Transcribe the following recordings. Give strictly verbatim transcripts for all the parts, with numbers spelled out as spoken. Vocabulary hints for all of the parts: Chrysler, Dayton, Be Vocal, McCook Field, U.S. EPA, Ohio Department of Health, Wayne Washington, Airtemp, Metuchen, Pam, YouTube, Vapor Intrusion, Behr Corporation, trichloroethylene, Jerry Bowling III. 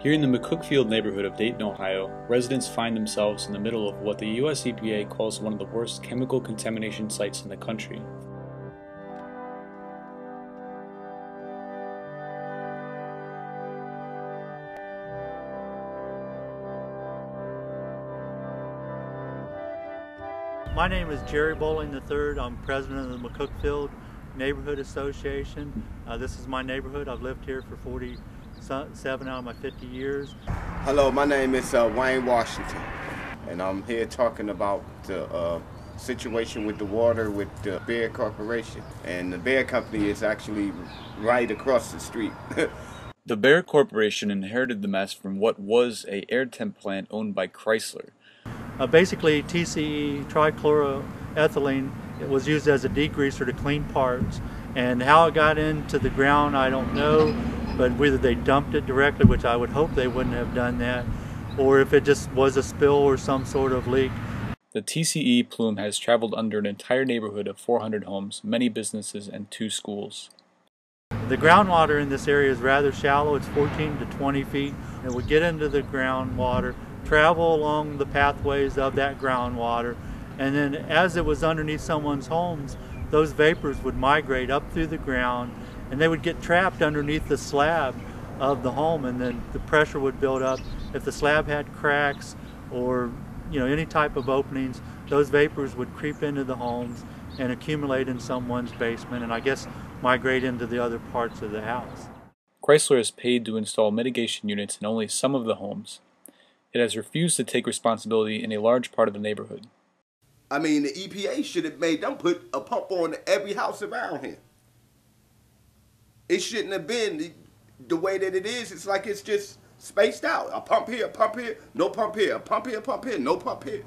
Here in the McCook Field neighborhood of Dayton, Ohio, residents find themselves in the middle of what the U S E P A calls one of the worst chemical contamination sites in the country. My name is Jerry Bowling the third. I'm president of the McCook Field Neighborhood Association. Uh, this is my neighborhood. I've lived here for forty-seven out of my fifty years. Hello, my name is uh, Wayne Washington, and I'm here talking about the uh, situation with the water with the Behr Corporation. And the Behr Company is actually right across the street. The Behr Corporation inherited the mess from what was a Airtemp plant owned by Chrysler. Uh, basically, T C E, trichloroethylene, it was used as a degreaser to clean parts. And how it got into the ground, I don't know, but whether they dumped it directly, which I would hope they wouldn't have done that, or if it just was a spill or some sort of leak. The T C E plume has traveled under an entire neighborhood of four hundred homes, many businesses, and two schools. The groundwater in this area is rather shallow. It's fourteen to twenty feet. It would get into the groundwater, travel along the pathways of that groundwater, and then as it was underneath someone's homes, those vapors would migrate up through the ground and they would get trapped underneath the slab of the home, and then the pressure would build up. If the slab had cracks or, you know, any type of openings, those vapors would creep into the homes and accumulate in someone's basement, and I guess migrate into the other parts of the house. Chrysler is paid to install mitigation units in only some of the homes. It has refused to take responsibility in a large part of the neighborhood. I mean, the E P A should have made them put a pump on every house around here. It shouldn't have been the, the way that it is. It's like it's just spaced out. A pump here, a pump here, no pump here, a pump here, a pump here, no pump here.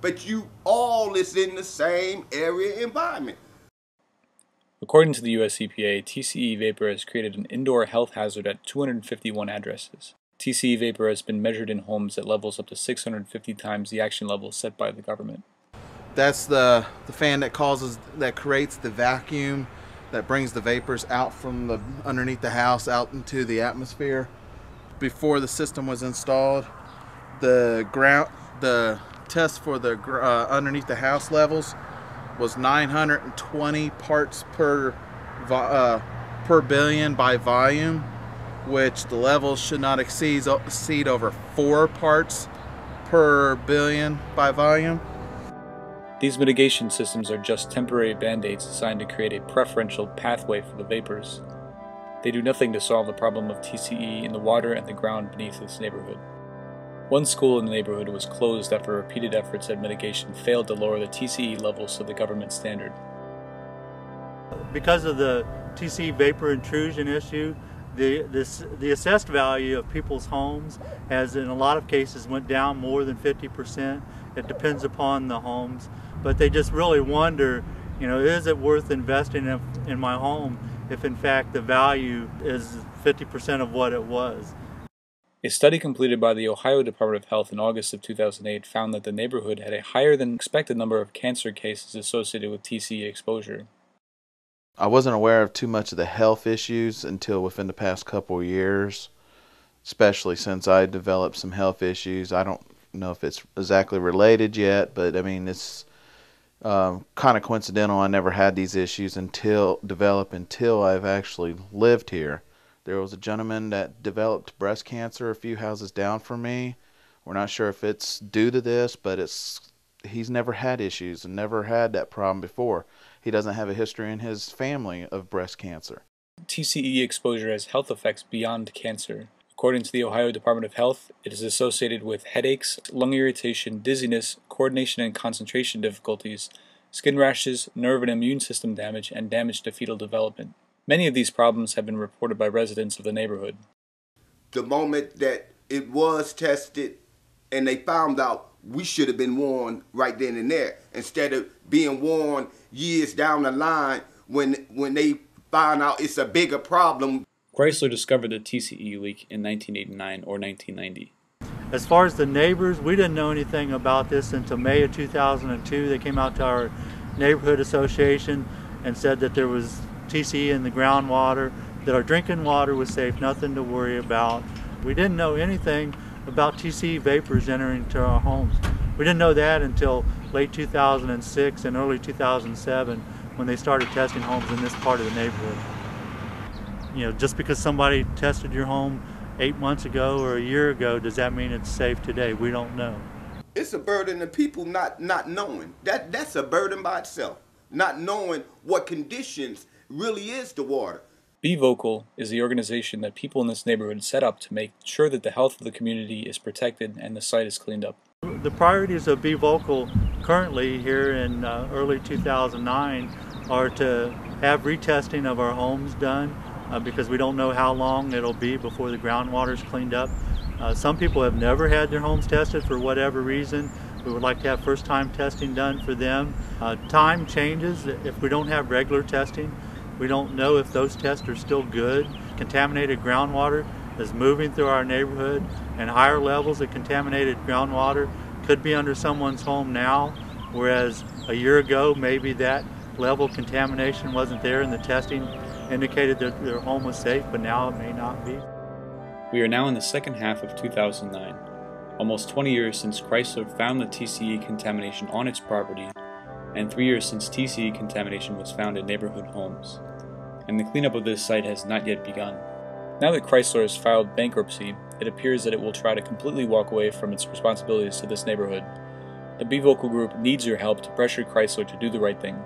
But you all is in the same area environment. According to the U S E P A, T C E vapor has created an indoor health hazard at two hundred fifty-one addresses. T C E vapor has been measured in homes at levels up to six hundred fifty times the action level set by the government. That's the, the fan that causes, that creates the vacuum that brings the vapors out from the underneath the house out into the atmosphere. Before the system was installed, the ground, the test for the uh, underneath the house levels was nine hundred twenty parts per uh, per billion by volume, which the levels should not exceed, exceed over four parts per billion by volume. These mitigation systems are just temporary band-aids designed to create a preferential pathway for the vapors. They do nothing to solve the problem of T C E in the water and the ground beneath this neighborhood. One school in the neighborhood was closed after repeated efforts at mitigation failed to lower the T C E levels to the government standard. Because of the T C E vapor intrusion issue, The, this, the assessed value of people's homes has in a lot of cases went down more than fifty percent. It depends upon the homes, but they just really wonder, you know, is it worth investing in, in my home if in fact the value is fifty percent of what it was? A study completed by the Ohio Department of Health in August of two thousand eight found that the neighborhood had a higher than expected number of cancer cases associated with T C E exposure. I wasn't aware of too much of the health issues until within the past couple of years, especially since I developed some health issues. I don't know if it's exactly related yet, but I mean, it's um, kind of coincidental. I never had these issues until develop until I've actually lived here. There was a gentleman that developed breast cancer a few houses down from me. We're not sure if it's due to this, but it's he's never had issues and never had that problem before. He doesn't have a history in his family of breast cancer. T C E exposure has health effects beyond cancer. According to the Ohio Department of Health, it is associated with headaches, lung irritation, dizziness, coordination and concentration difficulties, skin rashes, nerve and immune system damage, and damage to fetal development. Many of these problems have been reported by residents of the neighborhood. The moment that it was tested and they found out, we should have been warned right then and there, instead of being warned years down the line when when they find out it's a bigger problem. Chrysler discovered the T C E leak in nineteen eighty-nine or nineteen ninety. As far as the neighbors, we didn't know anything about this until May of two thousand two. They came out to our neighborhood association and said that there was T C E in the groundwater, that our drinking water was safe, nothing to worry about. We didn't know anything about T C E vapors entering into our homes. We didn't know that until late two thousand six and early two thousand seven when they started testing homes in this part of the neighborhood. You know, just because somebody tested your home eight months ago or a year ago, does that mean it's safe today? We don't know. It's a burden of people not, not knowing. That, that's a burden by itself, not knowing what conditions really is the water. Be Vocal is the organization that people in this neighborhood set up to make sure that the health of the community is protected and the site is cleaned up. The priorities of Be Vocal currently here in uh, early two thousand nine are to have retesting of our homes done uh, because we don't know how long it'll be before the groundwater is cleaned up. Uh, some people have never had their homes tested for whatever reason. We would like to have first-time testing done for them. Uh, time changes if we don't have regular testing. We don't know if those tests are still good. Contaminated groundwater is moving through our neighborhood, and higher levels of contaminated groundwater could be under someone's home now, whereas a year ago maybe that level of contamination wasn't there and the testing indicated that their home was safe, but now it may not be. We are now in the second half of two thousand nine, almost twenty years since Chrysler found the T C E contamination on its property, and three years since T C E contamination was found in neighborhood homes. And the cleanup of this site has not yet begun. Now that Chrysler has filed bankruptcy, it appears that it will try to completely walk away from its responsibilities to this neighborhood. The Be Vocal Group needs your help to pressure Chrysler to do the right thing,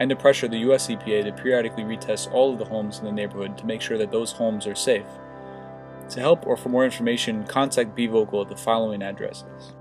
and to pressure the U S E P A to periodically retest all of the homes in the neighborhood to make sure that those homes are safe. To help or for more information, contact Be Vocal at the following addresses.